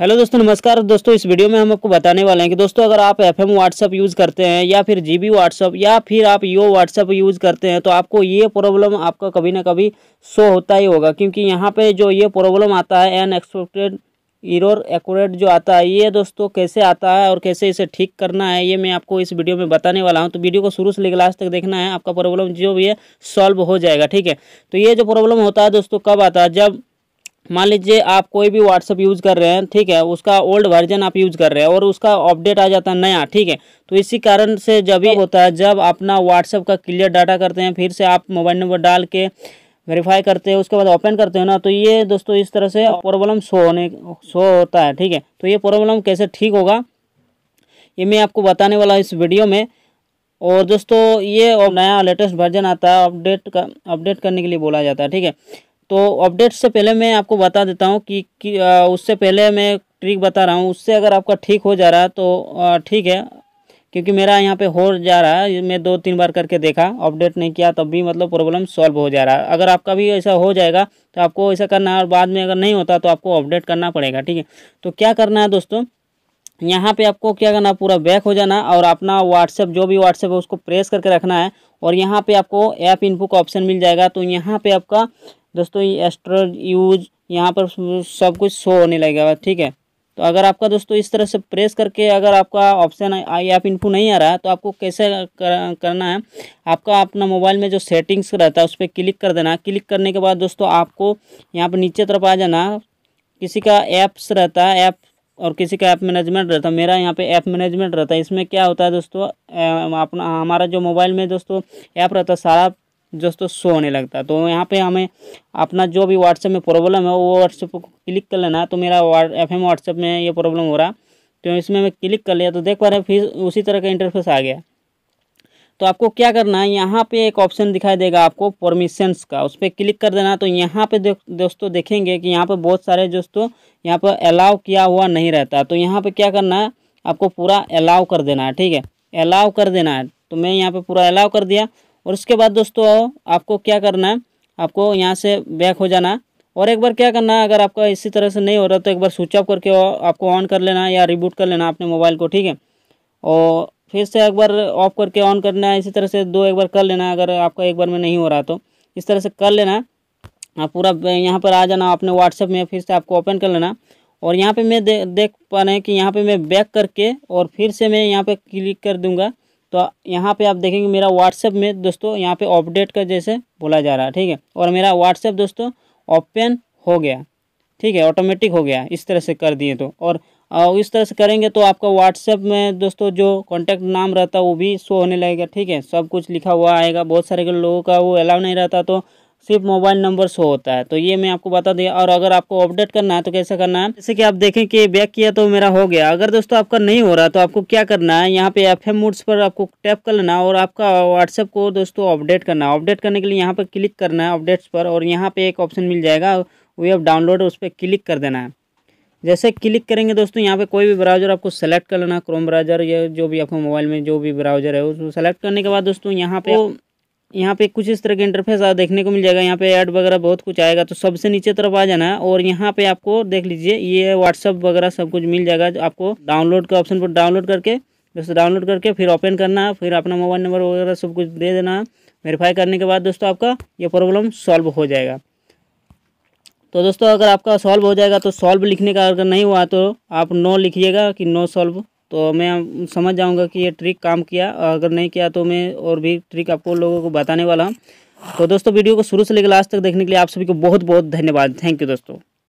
Hello दोस्तों नमस्कार। दोस्तों इस वीडियो में हम आपको बताने वाले हैं कि दोस्तों अगर आप एफएम व्हाट्सएप यूज़ करते हैं या फिर जीबी व्हाट्सएप या फिर आप यो व्हाट्सएप यूज़ करते हैं तो आपको ये प्रॉब्लम आपका कभी ना कभी शो होता ही होगा, क्योंकि यहाँ पे जो ये प्रॉब्लम आता है अनएक्सपेक्टेड एरर एक्यूरेट जो आता है, ये दोस्तों कैसे आता है और कैसे इसे ठीक करना है ये मैं आपको इस वीडियो में बताने वाला हूँ। तो वीडियो को शुरू से लेकर लास्ट तक देखना है, आपका प्रॉब्लम जो भी है सॉल्व हो जाएगा, ठीक है। तो ये जो प्रॉब्लम होता है दोस्तों कब आता है, जब मान लीजिए आप कोई भी व्हाट्सअप यूज़ कर रहे हैं, ठीक है, उसका ओल्ड वर्जन आप यूज़ कर रहे हैं और उसका अपडेट आ जाता है नया, ठीक है। तो इसी कारण से जब ये होता है, जब अपना व्हाट्सअप का क्लियर डाटा करते हैं, फिर से आप मोबाइल नंबर डाल के वेरीफाई करते हैं, उसके बाद ओपन करते हो ना, तो ये दोस्तों इस तरह से प्रॉब्लम शो होता है, ठीक है। तो ये प्रॉब्लम कैसे ठीक होगा ये मैं आपको बताने वाला हूँ इस वीडियो में। और दोस्तों ये नया लेटेस्ट वर्जन आता है, अपडेट करने के लिए बोला जाता है, ठीक है। तो अपडेट से पहले मैं आपको बता देता हूँ कि उससे पहले मैं ट्रिक बता रहा हूँ, उससे अगर आपका ठीक हो जा रहा है तो ठीक है, क्योंकि मेरा यहाँ पे हो जा रहा है। मैं 2-3 बार करके देखा, अपडेट नहीं किया तब भी मतलब प्रॉब्लम सॉल्व हो जा रहा है। अगर आपका भी ऐसा हो जाएगा तो आपको ऐसा करना है, और बाद में अगर नहीं होता तो आपको अपडेट करना पड़ेगा, ठीक है। तो क्या करना है दोस्तों, यहाँ पे आपको क्या करना, पूरा बैक हो जाना और अपना व्हाट्सएप जो भी व्हाट्सएप है उसको प्रेस करके रखना है, और यहाँ पे आपको ऐप इनपुट का ऑप्शन मिल जाएगा। तो यहाँ पे आपका दोस्तों एक्स्ट्रा यूज यहाँ पर सब कुछ शो होने लगेगा, ठीक है। तो अगर आपका दोस्तों इस तरह से प्रेस करके अगर आपका ऑप्शन ऐप इन्फो नहीं आ रहा है तो आपको कैसे करना है, आपका अपना मोबाइल में जो सेटिंग्स रहता है उस पर क्लिक कर देना। क्लिक करने के बाद दोस्तों आपको यहाँ पर नीचे तरफ आ जाना, किसी का ऐप्स रहता है, ऐप, और किसी का ऐप मैनेजमेंट रहता है। मेरा यहाँ पे ऐप मैनेजमेंट रहता है। इसमें क्या होता है दोस्तों, अपना हमारा जो मोबाइल में दोस्तों ऐप रहता है सारा दोस्तों शो होने लगता है। तो यहाँ पे हमें अपना जो भी व्हाट्सएप में प्रॉब्लम है वो व्हाट्सएप को क्लिक कर लेना। तो मेरा एफएम व्हाट्सएप में ये प्रॉब्लम हो रहा है, तो इसमें मैं क्लिक कर लिया तो देख पा रहे हैं फिर उसी तरह का इंटरफेस आ गया। तो आपको क्या करना है, यहाँ पे एक ऑप्शन दिखाई देगा आपको परमिशंस का, उस पर क्लिक कर देना। तो यहाँ पे दोस्तों देखेंगे कि यहाँ पर बहुत सारे दोस्तों यहाँ पर अलाउ किया हुआ नहीं रहता। तो यहाँ पर क्या करना है, आपको पूरा अलाउ कर देना है, ठीक है, अलाउ कर देना है। तो मैं यहाँ पर पूरा अलाउ कर दिया, और उसके बाद दोस्तों आपको क्या करना है, आपको यहाँ से बैक हो जाना, और एक बार क्या करना है, अगर आपका इसी तरह से नहीं हो रहा तो एक बार स्विच ऑफ करके आपको ऑन कर लेना या रिबूट कर लेना अपने मोबाइल को, ठीक है। और फिर से एक बार ऑफ करके ऑन करना है, इसी तरह से एक बार कर लेना, अगर आपका एक बार में नहीं हो रहा तो इस तरह से कर लेना। आप पूरा यहाँ पर आ जाना अपने व्हाट्सएप में, फिर से आपको ओपन कर लेना। और यहाँ पर मैं देख पा रहे हैं कि यहाँ पर मैं बैक करके और फिर से मैं यहाँ पर क्लिक कर दूँगा, तो यहाँ पे आप देखेंगे मेरा व्हाट्सएप में दोस्तों यहाँ पे अपडेट का जैसे बोला जा रहा है, ठीक है। और मेरा व्हाट्सएप दोस्तों ओपन हो गया, ठीक है, ऑटोमेटिक हो गया इस तरह से कर दिए तो। और इस तरह से करेंगे तो आपका व्हाट्सएप में दोस्तों जो कॉन्टैक्ट नाम रहता है वो भी शो होने लगेगा, ठीक है, सब कुछ लिखा हुआ आएगा। बहुत सारे लोगों का वो अलाउ नहीं रहता तो सिर्फ मोबाइल नंबर शो होता है। तो ये मैं आपको बता दिया। और अगर आपको अपडेट करना है तो कैसे करना है, जैसे कि आप देखें कि बैक किया तो मेरा हो गया। अगर दोस्तों आपका नहीं हो रहा तो आपको क्या करना है, यहाँ पे एफएम मोड्स पर आपको टैप कर लेना और आपका व्हाट्सएप को दोस्तों अपडेट करना है। अपडेट करने के लिए यहाँ पर क्लिक करना है अपडेट्स पर, और यहाँ पर एक ऑप्शन मिल जाएगा वेब डाउनलोड, उस पर क्लिक कर देना है। जैसे क्लिक करेंगे दोस्तों यहाँ पे कोई भी ब्राउज़र आपको सेलेक्ट कर लेना, क्रोम ब्राउज़र या जो भी आपको मोबाइल में जो भी ब्राउज़र है उसको सेलेक्ट करने के बाद दोस्तों यहाँ पे कुछ इस तरह के इंटरफेस देखने को मिल जाएगा। यहाँ पे ऐड वगैरह बहुत कुछ आएगा, तो सबसे नीचे तरफ आ जाना है और यहाँ पे आपको देख लीजिए ये व्हाट्सअप वगैरह सब कुछ मिल जाएगा। आपको डाउनलोड का ऑप्शन पर डाउनलोड करके फिर ओपन करना है, फिर अपना मोबाइल नंबर वगैरह सब कुछ दे देना है। वेरीफाई करने के बाद दोस्तों आपका ये प्रॉब्लम सॉल्व हो जाएगा। तो दोस्तों अगर आपका सॉल्व हो जाएगा तो सॉल्व लिखने का, अगर नहीं हुआ तो आप नो लिखिएगा कि नो सॉल्व, तो मैं समझ जाऊंगा कि ये ट्रिक काम किया। अगर नहीं किया तो मैं और भी ट्रिक आपको लोगों को बताने वाला हूं। तो दोस्तों वीडियो को शुरू से लेकर लास्ट तक देखने के लिए आप सभी को बहुत बहुत धन्यवाद। थैंक यू दोस्तों।